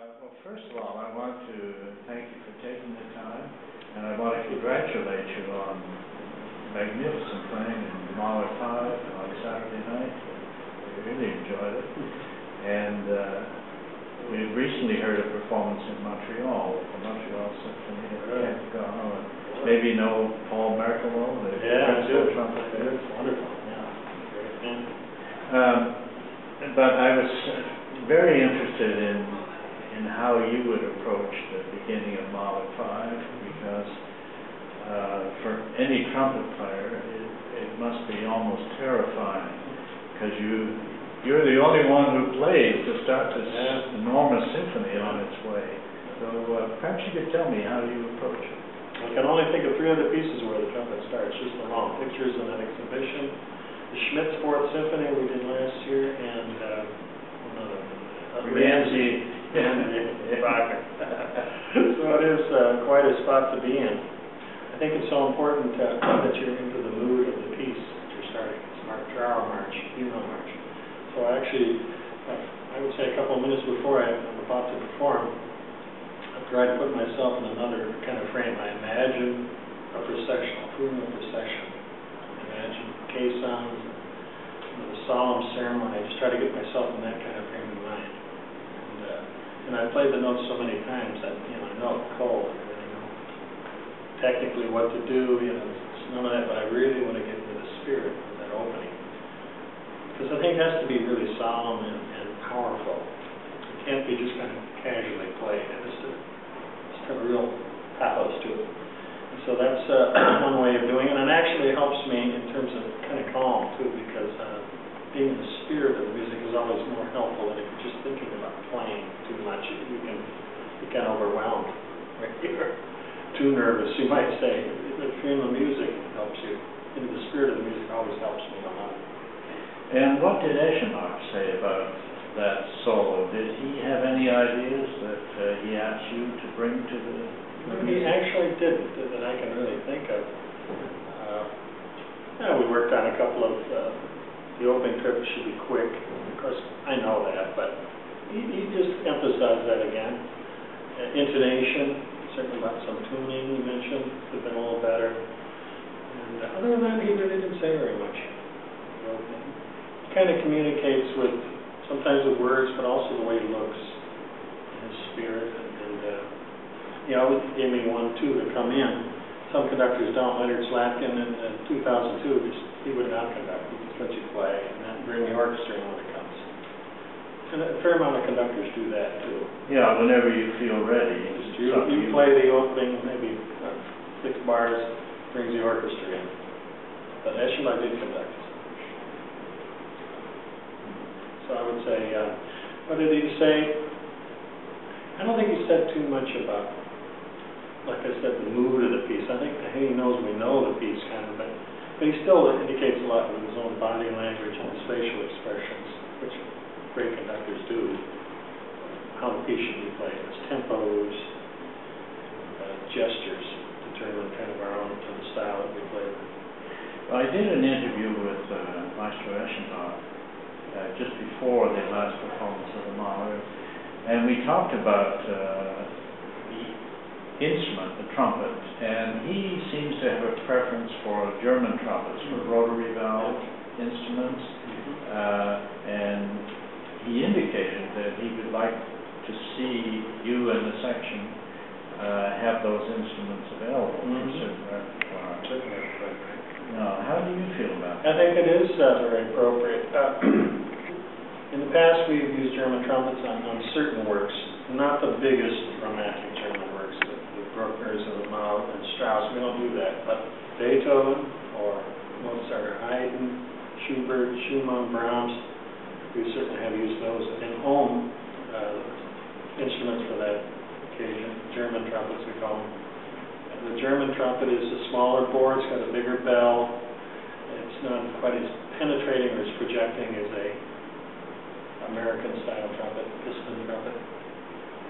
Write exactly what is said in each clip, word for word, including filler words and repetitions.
Uh, well, first of all, I want to thank you for taking the time, and I want to congratulate you on magnificent playing in Mahler five on Saturday night. I really enjoyed it. And uh, we recently heard a performance in Montreal, the Montreal Symphony at Capicono, and maybe know Paul Merkle, the yeah, principal trumpeter. It's wonderful. Yeah. And, um, but I was very interested in in how you would approach the beginning of Mahler five, because uh, for any trumpet player, it, it must be almost terrifying, because you you're the only one who plays to start this yeah. enormous symphony on its way. So uh, perhaps you could tell me how you approach it. I can only think of three other pieces where the trumpet starts, just the long Pictures at an Exhibition, the Schmidt Fourth Symphony we did last year, and uh, Ramsey and Wagner. So it is uh, quite a spot to be in. I think it's so important uh, that you're into the mood of the piece that you're starting. It's March, March, Funeral March. So I actually, I would say a couple of minutes before I'm about to perform, I try to put myself in another kind of frame. I imagine a procession, a funeral procession. I imagine caissons, the solemn ceremony. I just try to get myself in that kind of frame of mind. And I played the notes so many times that, you know, I know it's cold, I really know technically what to do, you know, it's none of that, but I really want to get into the spirit of that opening. Because I think it has to be really solemn and, and powerful. It can't be just kind of casually played. It has to, it's got a real pathos to it. And so that's uh, one way of doing it, and it actually helps me in terms of kind of calm, too, because uh, being in the spirit of the music is always more helpful than if you're just thinking about playing too much. You can get overwhelmed. Right? If you're too nervous, you might say. If you're in the music, it helps you. In the spirit of the music always helps me a lot. And what did Eschenbach say about that solo? Did he have any ideas that uh, he asked you to bring to the, the He music? Actually didn't, that I can really think of. Uh, yeah, we worked on a couple of... Uh, the opening trip should be quick. Of course, I know that, but he, he just emphasized that again. Uh, intonation, certainly about some tuning you mentioned, could have been a little better. And uh, other than that, he really didn't say very much. He kind of communicates with, sometimes with words, but also the way he looks, his spirit. And, and uh, he always gave me one, two to come in. Some conductors don't. Leonard Slatkin in uh, two thousand two, just, he would not conduct. That you play, and then bring the orchestra in when it comes. And a fair amount of conductors do that too. Yeah, whenever you feel ready. You, you play the opening, maybe uh, six bars, brings the orchestra in. But Eschenbach did conduct. So I would say, uh, what did he say? I don't think he said too much about, like I said, the mood of the piece. I think he knows we know the piece kind of, but. But he still indicates a lot with his own body language and his facial expressions, which great conductors do, how the piece should be played. His tempos, uh, gestures, determine kind of our own to the style that we play with. Well, I did an interview with uh, Maestro Eschenbach uh, just before the last performance of the Mahler, and we talked about uh, instrument, the trumpet, and he seems to have a preference for German trumpets, for rotary valve yeah. instruments, mm-hmm. uh, and he indicated that he would like to see you and the section uh, have those instruments available mm-hmm. for certain repertoire. Now, how do you feel about that? I think it is uh, very appropriate. Uh, in the past, we've used German trumpets on, on certain works, not the biggest romantic German works. Bruckner's and the Mahler and Strauss, we don't do that, but Beethoven or Mozart, Haydn, Schubert, Schumann, Brahms, we certainly have used those in home uh, instruments for that occasion, German trumpets we call them. And the German trumpet is a smaller bore, it's got a bigger bell, it's not quite as penetrating or as projecting as a American style trumpet, piston trumpet.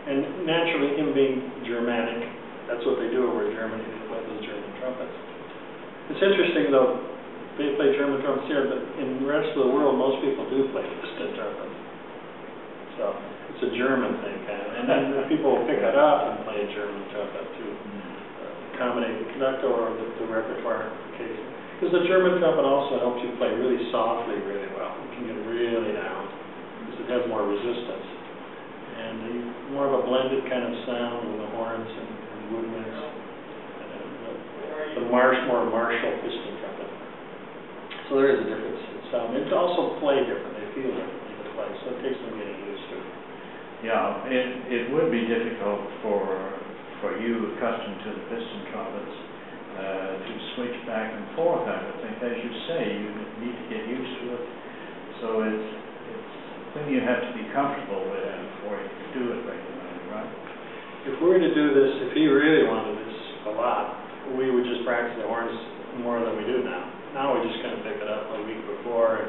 And naturally, him being Germanic, that's what they do over in Germany, they play those German trumpets. It's interesting though, they play German trumpets here, but in the rest of the world most people do play piston trumpets. So, it's a German thing kind of. and then people will pick that up and play a German trumpet to uh, accommodate the conductor or the, the repertoire occasion. Because the German trumpet also helps you play really softly really well. You can get really down because it has more resistance. And a, more of a blended kind of sound with the horns and, and movements. The, the marsh, more martial piston trumpet. So there is a difference in sound. They also play different. They feel different. So it takes some getting used to. Yeah, it, it would be difficult for for you accustomed to the piston trumpets uh, to switch back and forth. I would think, as you say, you need to get used to it. So it's it's thing you have to be comfortable with before you can do it regularly, right? If we were to do this, if he really wanted this a lot, we would just practice the horns more than we do now. Now we just kind of pick it up a week before and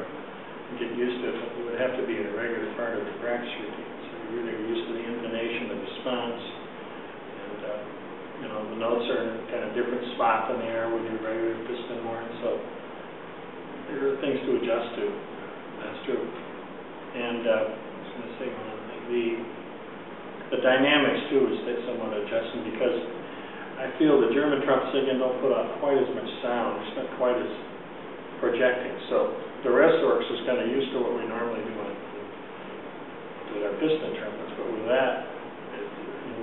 get used to it, but it would have to be a regular part of the practice routine. So you're really used to the intonation, the response, and uh, you know, the notes are in kind of different spots in the air with your regular piston horn. So there are things to adjust to. That's true. And uh, I was going to say one other thing. The the dynamics too is somewhat adjusting, because I feel the German trumpet singing don't put out quite as much sound. It's not quite as projecting. So the rest works is kind of used to what we normally do with our piston trumpets, but with that, it,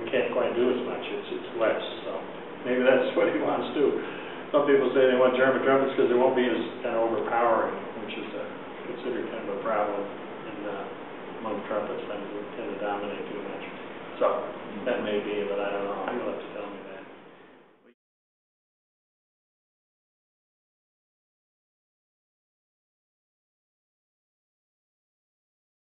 we can't quite do as much. It's it's less. So maybe that's what he wants to. Some people say they want German trumpets because they won't be as kind of overpowering, which is a, considered kind of a problem in uh, among trumpets. They tend to dominate too much. So that may be, but I don't know. I'll have to tell.